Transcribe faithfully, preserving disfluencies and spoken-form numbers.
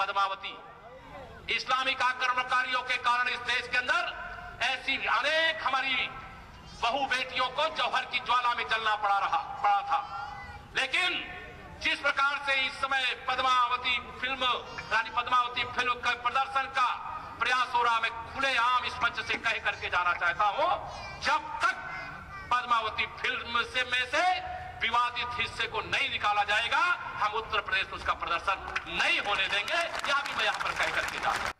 Padmavati. Islamic आक्रमणकारियों के कारण इस देश के अंदर ऐसी अनेक हमारी बहु बेटियों को जौहर की ज्वाला में जलना पड़ा रहा पड़ा था। लेकिन जिस प्रकार से इस समय पदमावती फिल्म रानी पदमावती फिल्म का प्रदर्शन का प्रयास हो रहा, मैं खुलेआम इस मंच से कह करके जाना चाहता हूं, जब तक पदमावती फिल्म से में से विवादित हिस्से को नहीं निकाला जाएगा, हम उत्तर प्रदेश में उसका प्रदर्शन नहीं होने देंगे। यह भी मैं यहां पर कह करके जाता हूं।